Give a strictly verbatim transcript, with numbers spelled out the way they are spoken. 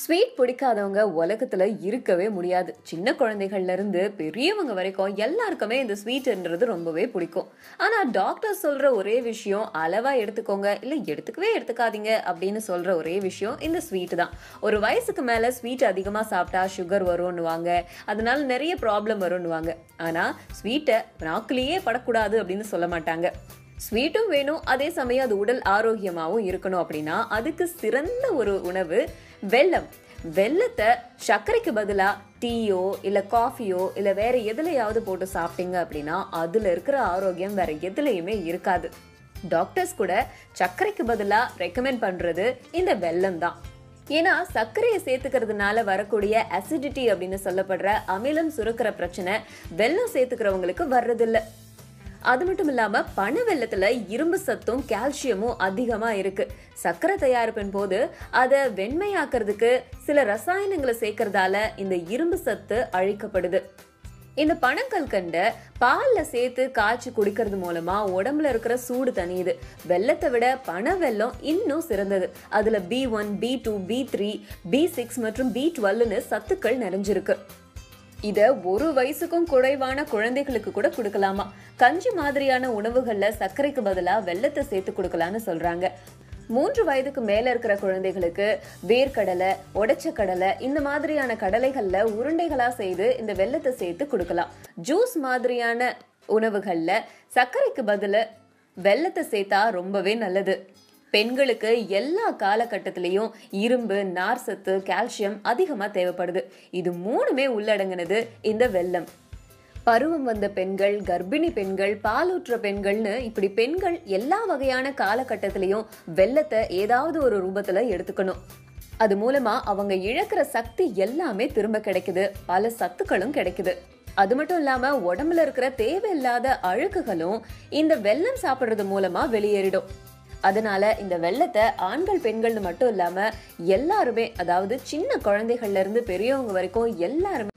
Sweet பிடிக்காதவங்க உலகத்தில் இருக்கவே முடியாது. சின்ன குழந்தைகள்லேருந்து பெரியவங்க வரைக்கும் எல்லாருக்குமே இந்த ஸ்வீட்ன்றது ரொம்பவே பிடிக்கும். ஆனால் டாக்டர் சொல்கிற ஒரே விஷயம் அளவாக எடுத்துக்கோங்க, இல்லை எடுத்துக்கவே எடுத்துக்காதீங்க அப்படின்னு சொல்கிற ஒரே விஷயம் இந்த ஸ்வீட்டு தான். ஒரு வயசுக்கு மேலே ஸ்வீட் அதிகமாக சாப்பிட்டா சுகர் வரும்னுவாங்க, அதனால நிறைய ப்ராப்ளம் வரும்னுவாங்க. ஆனால் ஸ்வீட்டை நாக்குலேயே படக்கூடாது அப்படின்னு சொல்ல மாட்டாங்க. ஸ்வீட்டும் வேணும், அதே சமயம் அது உடல் ஆரோக்கியமாகவும் இருக்கணும். அப்படின்னா அதுக்கு சிறந்த ஒரு உணவு வெல்லம். வெல்லத்தை சர்க்கரைக்கு பதிலாக டீயோ இல்லை காஃபியோ இல்லை வேறு எதுலையாவது போட்டு சாப்பிட்டீங்க அப்படின்னா அதில் இருக்கிற ஆரோக்கியம் வேறு எதுலேயுமே இருக்காது. டாக்டர்ஸ் கூட சர்க்கரைக்கு பதிலாக ரெக்கமெண்ட் பண்ணுறது இந்த வெல்லம் தான். ஏன்னா சர்க்கரையை சேர்த்துக்கிறதுனால வரக்கூடிய அசிடிட்டி அப்படின்னு சொல்லப்படுற அமிலம் சுரக்கிற பிரச்சனை வெல்லம் சேர்த்துக்கிறவங்களுக்கு வர்றதில்லை. அது மட்டும் இல்லாமல் பனை வெல்லத்தில் இரும்பு சத்தும் கால்சியமும் அதிகமாக இருக்குது. சர்க்கரை தயாரிப்பின் போது அதை வெண்மையாக்கிறதுக்கு சில ரசாயனங்களை சேர்க்கறதால இந்த இரும்பு சத்து அழிக்கப்படுது. இந்த பனங்கல்கண்டை பாலில் சேர்த்து காய்ச்சி குடிக்கிறது மூலமாக உடம்புல இருக்கிற சூடு தனியுது. வெல்லத்தை விட பனை வெல்லம் இன்னும் சிறந்தது. அதில் B one B two B three B six மற்றும் பி டுவெல்லுன்னு சத்துக்கள் நிறைஞ்சிருக்கு. இதை ஒரு வயசுக்கும் குறைவான குழந்தைகளுக்கு கூட கொடுக்கலாமா? கஞ்சி மாதிரியான உணவுகளில் சர்க்கரைக்கு பதிலாக வெல்லத்தை சேர்த்து கொடுக்கலான்னு சொல்கிறாங்க. மூன்று வயதுக்கு மேலே இருக்கிற குழந்தைகளுக்கு வேர்க்கடலை, உடைச்ச கடலை இந்த மாதிரியான கடலைகளில் உருண்டைகளாக செய்து இந்த வெல்லத்தை சேர்த்து கொடுக்கலாம். ஜூஸ் மாதிரியான உணவுகளில் சர்க்கரைக்கு பதிலாக வெல்லத்தை சேர்த்தா ரொம்பவே நல்லது. பெண்களுக்கு எல்லா காலகட்டத்திலையும் இரும்பு, நார் சத்து, கால்சியம் அதிகமாக தேவைப்படுது. இது மூணுமே உள்ளடங்கினது இந்த வெல்லம். பருவம் வந்த பெண்கள், கர்ப்பிணி பெண்கள், பாலூற்ற பெண்கள்னு இப்படி பெண்கள் எல்லா வகையான காலகட்டத்திலையும் வெல்லத்தை ஏதாவது ஒரு ரூபத்தில் எடுத்துக்கணும். அது மூலமாக அவங்க இழக்கிற சக்தி எல்லாமே திரும்ப கிடைக்குது, பல சத்துக்களும் கிடைக்குது. அது மட்டும் இல்லாமல் உடம்புல இருக்கிற தேவையில்லாத அழுக்குகளும் இந்த வெல்லம் சாப்பிட்றது மூலமாக வெளியேறிடும். அதனால இந்த வெல்லத்தை ஆண்கள் பெண்கள்னு மட்டும் இல்லாமல் எல்லாருமே, அதாவது சின்ன குழந்தைகள்லேருந்து பெரியவங்க வரைக்கும் எல்லாருமே